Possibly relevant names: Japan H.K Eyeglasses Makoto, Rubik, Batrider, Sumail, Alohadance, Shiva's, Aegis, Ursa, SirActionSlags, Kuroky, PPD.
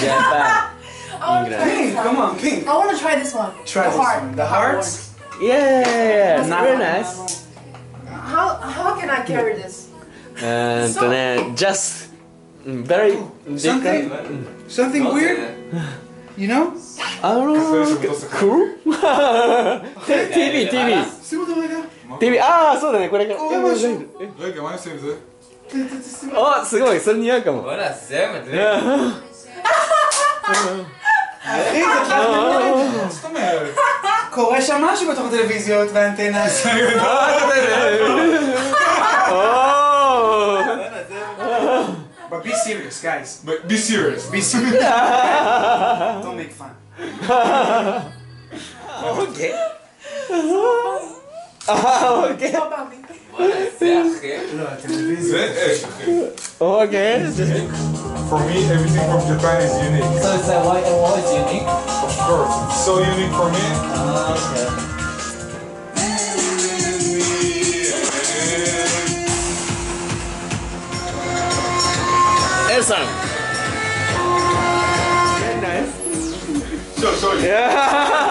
Japan. Pink, come on, pink. I want to try this one. Try this one. The hearts? Yeah, it's very nice. How can I carry this? So, just very something weird, you know? I don't know. Cool? TV, TV. TV. Ah, so that's it. Like, am I saved it? Oh, it's great. That's nice. What a shame. אחי, זה מה זאת אומרת? קורה שם משהו בתוך הטלוויזיות והאנטנה But be serious, guys. But be serious. Be serious. Don't make fun. Okay. Okay. זה אחר. לא, הטלוויזיה. זה אחר. Okay. For me, everything from Japan is unique. So is that white and white is unique? Of course, it's so unique for me. Okay. Esan. Very nice. So, sorry. Yeah.